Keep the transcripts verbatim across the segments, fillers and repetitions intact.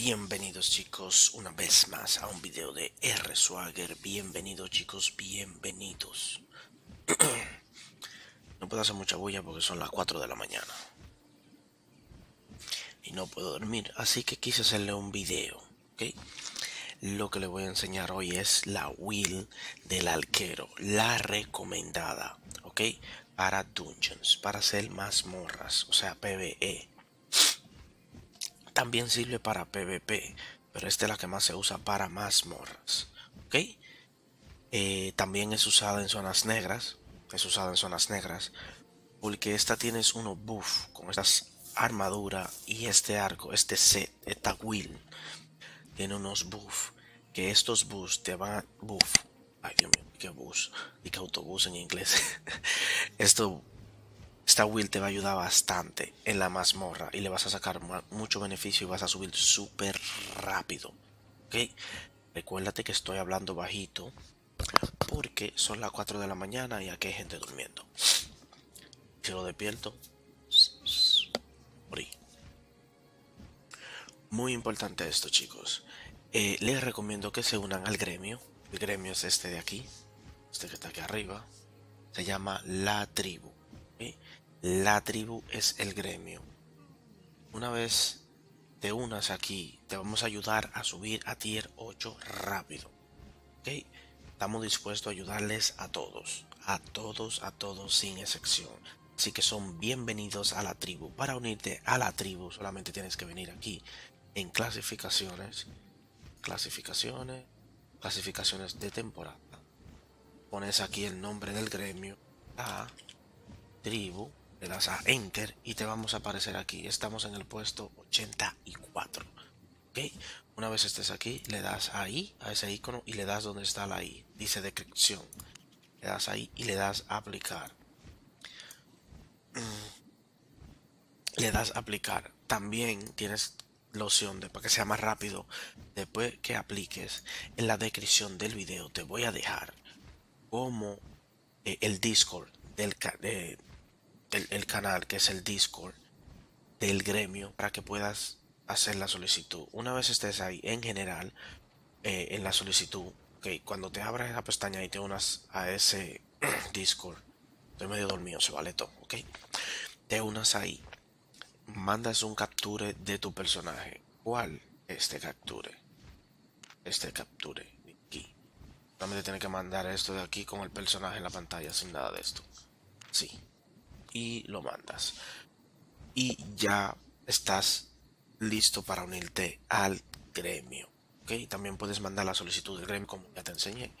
Bienvenidos chicos una vez más a un video de R Swagger. Bienvenidos chicos, bienvenidos. No puedo hacer mucha bulla porque son las cuatro de la mañana y no puedo dormir, así que quise hacerle un video, ¿okay? Lo que les voy a enseñar hoy es la build del arquero, la recomendada, ¿ok? Para dungeons, para hacer mazmorras, o sea PvE. También sirve para PvP, pero esta es la que más se usa para mazmorras, ¿ok? Eh, también es usada en zonas negras, es usada en zonas negras, porque esta tienes uno buff con estas armaduras y este arco, este set, esta will tiene unos buff, que estos buffs te van a... buff, ay Dios mío, qué bus, y que autobús en inglés. Esto... Esta build te va a ayudar bastante en la mazmorra y le vas a sacar mucho beneficio y vas a subir súper rápido, ¿ok? Recuérdate que estoy hablando bajito porque son las cuatro de la mañana y aquí hay gente durmiendo. Si lo despierto, morí. Muy importante esto, chicos. Eh, les recomiendo que se unan al gremio. El gremio es este de aquí, este que está aquí arriba. Se llama La Tribu. ¿Okay? La tribu es el gremio. Una vez te unas aquí, te vamos a ayudar a subir a tier ocho rápido, ¿okay? Estamos dispuestos a ayudarles a todos, a todos, a todos, sin excepción. Así que son bienvenidos a la tribu. Para unirte a la tribu solamente tienes que venir aquí en clasificaciones, clasificaciones, clasificaciones de temporada. Pones aquí el nombre del gremio, la tribu. Le das a Enter y te vamos a aparecer aquí. Estamos en el puesto ochenta y cuatro. ¿Okay? Una vez estés aquí, le das ahí, a ese icono, y le das donde está la I. Dice descripción. Le das ahí y le das a aplicar. Le das a aplicar. También tienes la opción de, para que sea más rápido, después que apliques, en la descripción del video te voy a dejar como eh, el Discord del eh, El, el canal, que es el Discord del gremio, para que puedas hacer la solicitud. Una vez estés ahí, en general, eh, en la solicitud, okay, cuando te abras la pestaña y te unas a ese Discord, estoy medio dormido, se vale todo, ok, te unas ahí, mandas un capture de tu personaje. ¿Cuál? Este capture, este capture de aquí. Solamente tienes que mandar esto de aquí con el personaje en la pantalla, sin nada de esto, sí. Y lo mandas y ya estás listo para unirte al gremio, ¿okay? También puedes mandar la solicitud del gremio, como ya te enseñé.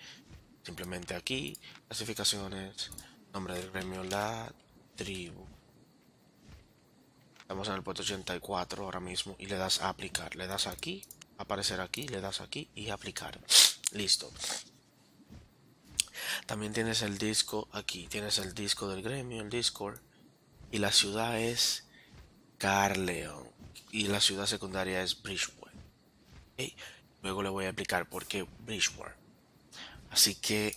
Simplemente aquí, clasificaciones, nombre del gremio, la tribu. Estamos en el puesto ochenta y cuatro ahora mismo y le das a aplicar. Le das aquí, aparecer aquí, le das aquí y aplicar. Listo. También tienes el disco aquí, tienes el disco del gremio, el Discord, y la ciudad es Caerleon y la ciudad secundaria es Bridgewater, ¿okay? Luego le voy a explicar por qué Bridgewater. Así que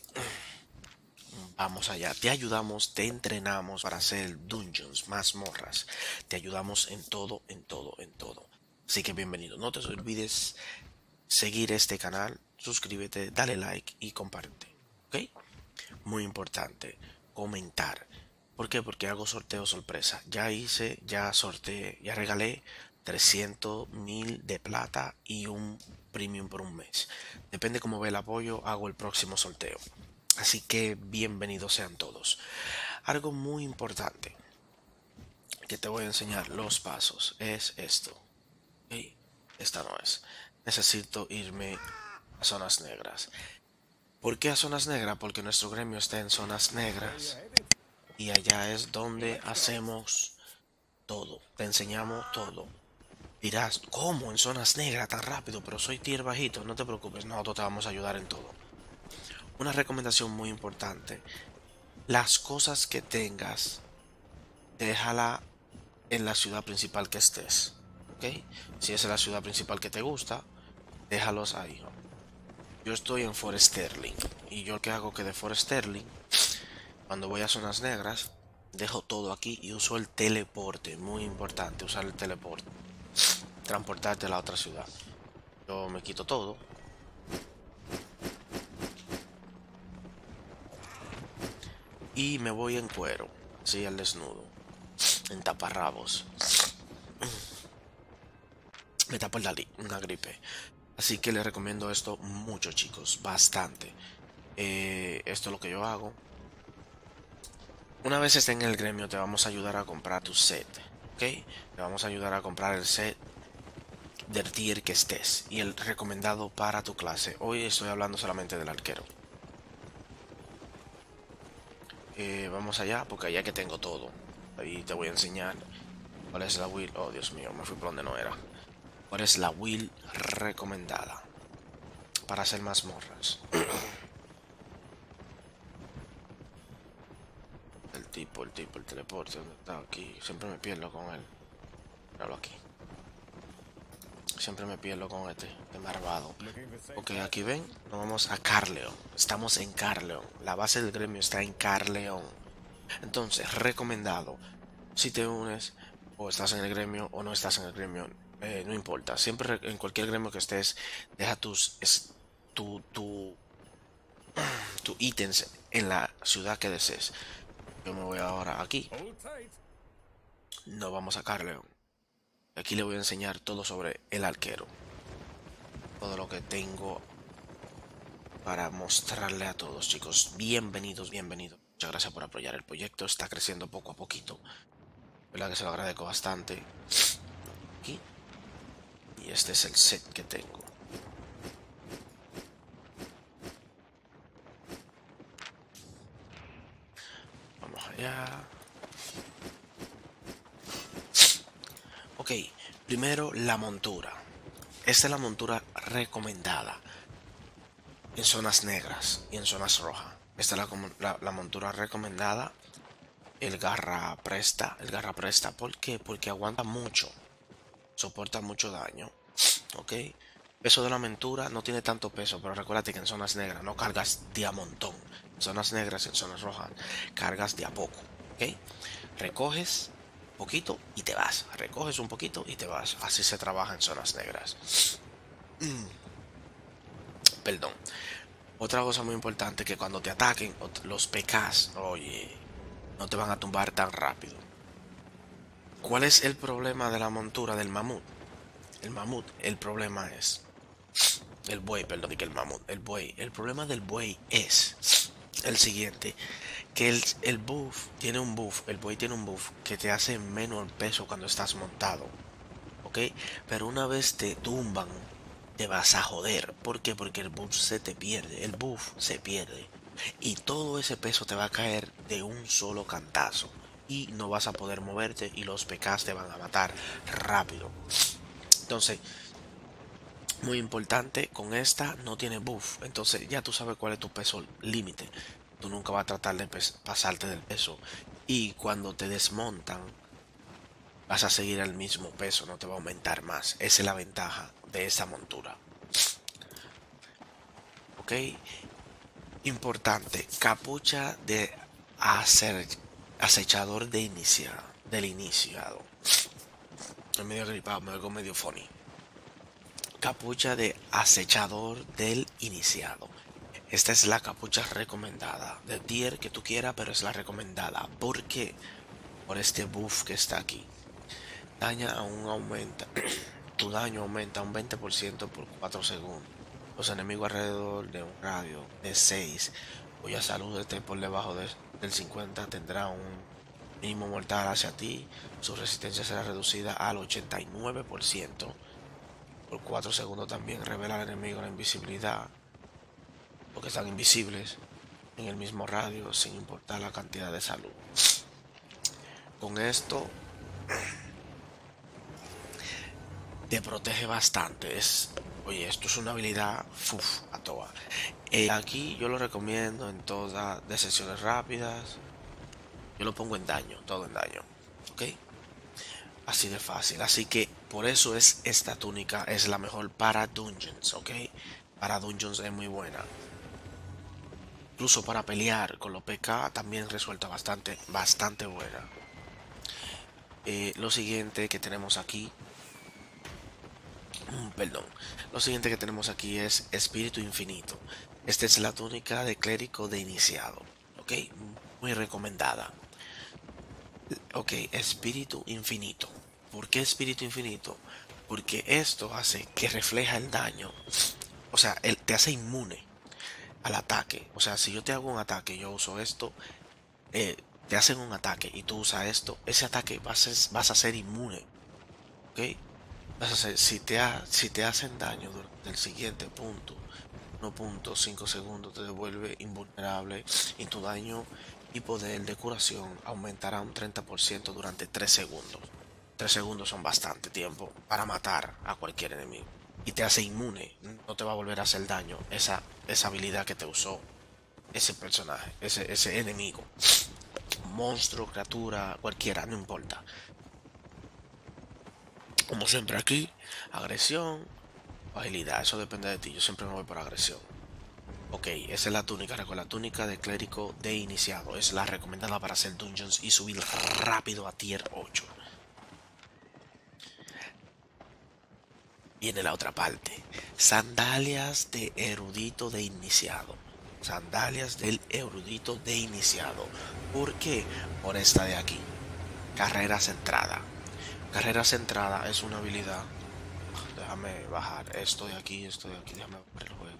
vamos allá, te ayudamos, te entrenamos para hacer dungeons, mazmorras, te ayudamos en todo, en todo, en todo. Así que bienvenido, no te olvides seguir este canal, suscríbete, dale like y comparte. ¿Okay? Muy importante, comentar. ¿Por qué? Porque hago sorteo sorpresa. Ya hice, ya sorteé, ya regalé trescientos mil de plata y un premium por un mes. Depende cómo ve el apoyo, hago el próximo sorteo. Así que bienvenidos sean todos. Algo muy importante que te voy a enseñar, los pasos, es esto. ¿Okay? Esta no es. Necesito irme a zonas negras. ¿Por qué a zonas negras? Porque nuestro gremio está en zonas negras y allá es donde hacemos todo, te enseñamos todo. Dirás, ¿cómo en zonas negras tan rápido? Pero soy tier bajito, no te preocupes, nosotros te vamos a ayudar en todo. Una recomendación muy importante, las cosas que tengas, déjala en la ciudad principal que estés, ¿ok? Si esa es la ciudad principal que te gusta, déjalos ahí. Yo estoy en Forest Sterling y yo que hago que de Forest Sterling, cuando voy a zonas negras, dejo todo aquí y uso el teleporte. Muy importante usar el teleporte. transportarte a la otra ciudad. Yo me quito todo. Y me voy en cuero. Sí, al desnudo. En taparrabos. Me tapa el Dalí, una gripe. Así que les recomiendo esto mucho, chicos. Bastante. Eh, esto es lo que yo hago. Una vez esté en el gremio, te vamos a ayudar a comprar tu set. ¿Ok? Te vamos a ayudar a comprar el set del tier que estés. Y el recomendado para tu clase. Hoy estoy hablando solamente del arquero. Eh, vamos allá, porque allá que tengo todo. Ahí te voy a enseñar cuál es la build. Oh, Dios mío, me fui por donde no era. Cuál es la build recomendada para hacer mazmorras. El tipo, el tipo, el teleporte. ¿Dónde está? Aquí. Siempre me pierdo con él. Míralo aquí. Siempre me pierdo con este, este marvado. Ok, aquí ven, nos vamos a Caerleon. Estamos en Caerleon. La base del gremio está en Caerleon. Entonces, recomendado. Si te unes, o estás en el gremio, o no estás en el gremio, eh, no importa. Siempre, en cualquier gremio que estés, deja tus es, tu, tu, tu ítems en la ciudad que desees. Yo me voy ahora aquí. Nos vamos a Caerleon. Aquí le voy a enseñar todo sobre el arquero. Todo lo que tengo para mostrarle a todos, chicos. Bienvenidos, bienvenidos. Muchas gracias por apoyar el proyecto. Está creciendo poco a poquito. ¿Verdad que se lo agradezco bastante? Aquí. Y este es el set que tengo. Vamos allá. Ok, primero la montura. Esta es la montura recomendada en zonas negras y en zonas rojas. Esta es la, la, la montura recomendada. El garra presta, el garra presta. ¿Por qué? Porque aguanta mucho, soporta mucho daño. Ok, peso de la montura no tiene tanto peso, pero recuérdate que en zonas negras no cargas de a montón. En zonas negras y en zonas rojas cargas de a poco. Ok, recoges poquito y te vas, recoges un poquito y te vas. Así se trabaja en zonas negras. Perdón. Otra cosa muy importante, que cuando te ataquen los P Ks, oye, no te van a tumbar tan rápido. ¿Cuál es el problema de la montura del mamut? El mamut, el problema es el buey, perdón, que el mamut, el buey, el problema del buey es el siguiente, que el, el buff tiene un buff, el buey tiene un buff que te hace menos el peso cuando estás montado, ok, pero una vez te tumban, te vas a joder. ¿Por qué? Porque el buff se te pierde, el buff se pierde, y todo ese peso te va a caer de un solo cantazo, y no vas a poder moverte, y los P Ks te van a matar rápido. Entonces, muy importante, con esta no tiene buff, entonces ya tú sabes cuál es tu peso límite. Tú nunca vas a tratar de pasarte del peso, y cuando te desmontan vas a seguir el mismo peso, no te va a aumentar más. Esa es la ventaja de esta montura. Ok, importante, capucha de ace acechador de inicia del iniciado. Estoy medio gripado, me oigo medio funny. Capucha de acechador del iniciado. Esta es la capucha recomendada. De tier que tú quieras, pero es la recomendada. ¿Por qué? Por este buff que está aquí. Daña aún aumenta. Tu daño aumenta un veinte por ciento por cuatro segundos. Los enemigos alrededor de un radio de seis, cuya salud esté por debajo de, del cincuenta, tendrá un mínimo mortal hacia ti. Su resistencia será reducida al ochenta y nueve por ciento. Por cuatro segundos también revela al enemigo la invisibilidad, porque están invisibles en el mismo radio sin importar la cantidad de salud. Con esto te protege bastante. Es, oye, esto es una habilidad uf, a toa. Eh, aquí yo lo recomiendo en todas las sesiones rápidas. Yo lo pongo en daño, todo en daño. ¿Ok? Así de fácil. Así que por eso es esta túnica. Es la mejor para dungeons, ¿ok? Para dungeons es muy buena. Incluso para pelear con los P K también resulta bastante, bastante buena. Eh, lo siguiente que tenemos aquí Perdón. Lo siguiente que tenemos aquí es Espíritu Infinito. Esta es la túnica de clérigo de iniciado. Ok, muy recomendada. Ok, Espíritu Infinito. ¿Por qué Espíritu Infinito? Porque esto hace que refleja el daño. O sea, él te hace inmune al ataque. O sea, si yo te hago un ataque, yo uso esto. Eh, te hacen un ataque y tú usas esto. Ese ataque vas a ser, vas a ser inmune. Ok. Vas a ser, si, te ha, si te hacen daño durante el siguiente punto, uno punto cinco segundos te devuelve invulnerable y tu daño y poder de curación aumentará un treinta por ciento durante tres segundos. tres segundos son bastante tiempo para matar a cualquier enemigo. Y te hace inmune, no te va a volver a hacer daño esa, esa habilidad que te usó ese personaje, ese, ese enemigo. Monstruo, criatura, cualquiera, no importa. Como siempre aquí, agresión o agilidad, eso depende de ti, yo siempre me voy por agresión. Ok, esa es la túnica, recuerda, la túnica de clérigo de iniciado, es la recomendada para hacer dungeons y subir rápido a tier ocho. Viene la otra parte. Sandalias de erudito de iniciado. Sandalias del erudito de iniciado. ¿Por qué? Por esta de aquí. Carrera centrada. Carrera centrada es una habilidad. Déjame bajar esto de aquí, esto de aquí. Déjame bajar el juego.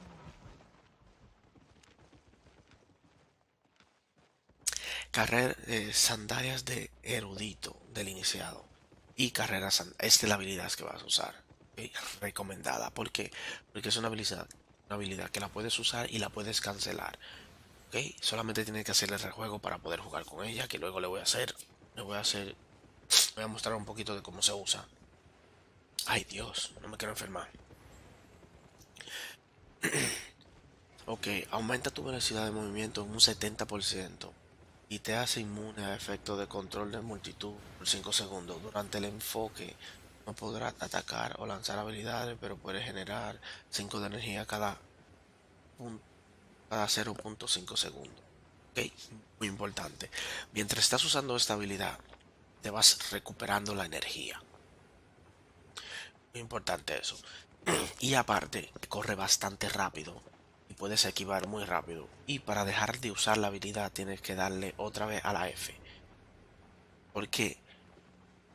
Carrera, eh, sandalias de erudito del iniciado. Y carrera. Esta es la habilidad que vas a usar. Recomendada, ¿por qué? Porque es una habilidad, una habilidad que la puedes usar y la puedes cancelar. ¿Okay? Solamente tienes que hacerle el rejuego para poder jugar con ella, que luego le voy a hacer, le voy a hacer, voy a mostrar un poquito de cómo se usa. Ay Dios, no me quiero enfermar. Ok, aumenta tu velocidad de movimiento en un setenta por ciento y te hace inmune a efectos de control de multitud por cinco segundos durante el enfoque. No podrás atacar o lanzar habilidades, pero puedes generar cinco de energía cada, cada cero punto cinco segundos. Ok, muy importante. Mientras estás usando esta habilidad, te vas recuperando la energía. Muy importante eso. Y aparte, corre bastante rápido y puedes esquivar muy rápido. Y para dejar de usar la habilidad, tienes que darle otra vez a la F. ¿Por qué?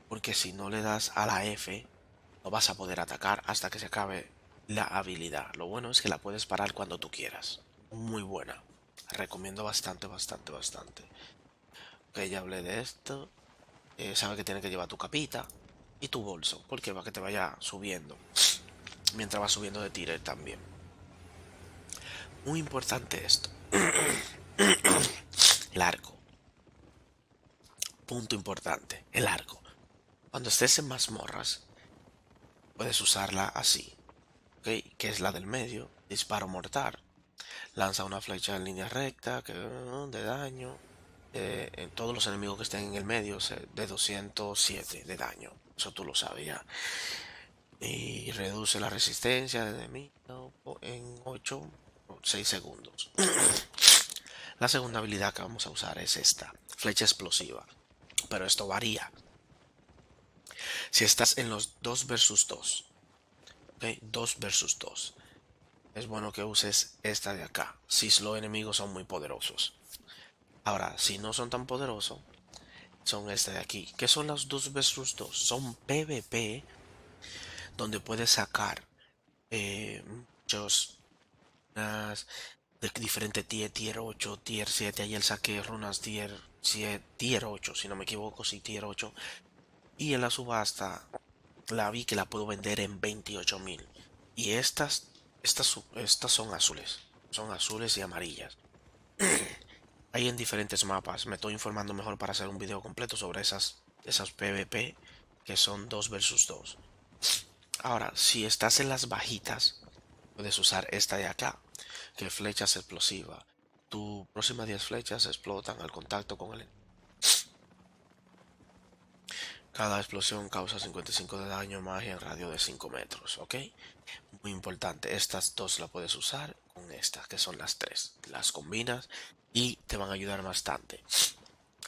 Porque si no le das a la F, no vas a poder atacar hasta que se acabe la habilidad. Lo bueno es que la puedes parar cuando tú quieras. Muy buena. Recomiendo bastante, bastante, bastante. Ok, ya hablé de esto. Eh, sabe que tienes que llevar tu capita y tu bolso. Porque va que te vaya subiendo. Mientras vas subiendo de tier también. Muy importante esto. El arco. Punto importante. El arco. Cuando estés en mazmorras, puedes usarla así, ¿okay? Que es la del medio, disparo mortal. Lanza una flecha en línea recta, que de daño, eh, en todos los enemigos que estén en el medio, de doscientos siete de daño, eso tú lo sabes ya. Y reduce la resistencia de enemigo en ocho o seis segundos. La segunda habilidad que vamos a usar es esta, flecha explosiva, pero esto varía. Si estás en los dos versus dos, ¿okay? dos versus dos, es bueno que uses esta de acá, si los enemigos son muy poderosos. Ahora, si no son tan poderosos, son esta de aquí. ¿Qué son las dos versus dos? Son PvP, donde puedes sacar eh, muchos runas de diferente tier, tier ocho, tier siete, ayer saqué runas tier siete, tier ocho, si no me equivoco, sí, tier ocho. Y en la subasta la vi que la puedo vender en veintiocho mil. Y estas, estas, estas son azules. Son azules y amarillas. Hay en diferentes mapas. Me estoy informando mejor para hacer un video completo sobre esas, esas PvP que son dos versus dos. Ahora, si estás en las bajitas, puedes usar esta de acá. Que flechas explosivas. Tus próximas diez flechas explotan al contacto con el... Cada explosión causa cincuenta y cinco de daño magia en radio de cinco metros, ¿ok? Muy importante, estas dos las puedes usar con estas, que son las tres. Las combinas y te van a ayudar bastante.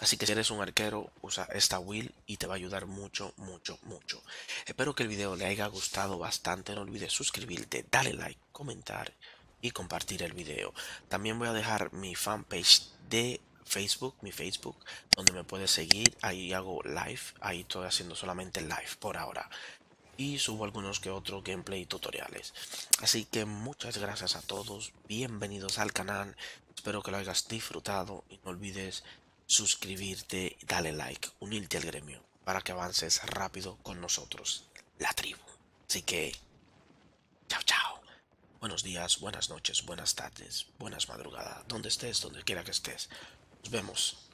Así que si eres un arquero, usa esta build y te va a ayudar mucho, mucho, mucho. Espero que el video le haya gustado bastante. No olvides suscribirte, darle like, comentar y compartir el video. También voy a dejar mi fanpage de Facebook, mi Facebook, donde me puedes seguir. Ahí hago live, ahí estoy haciendo solamente live por ahora. Y subo algunos que otros gameplay y tutoriales. Así que muchas gracias a todos. Bienvenidos al canal. Espero que lo hayas disfrutado. Y no olvides suscribirte, dale like, unirte al gremio. Para que avances rápido con nosotros, la tribu. Así que, chao, chao. Buenos días, buenas noches, buenas tardes, buenas madrugadas. Donde estés, donde quiera que estés. Nos vemos.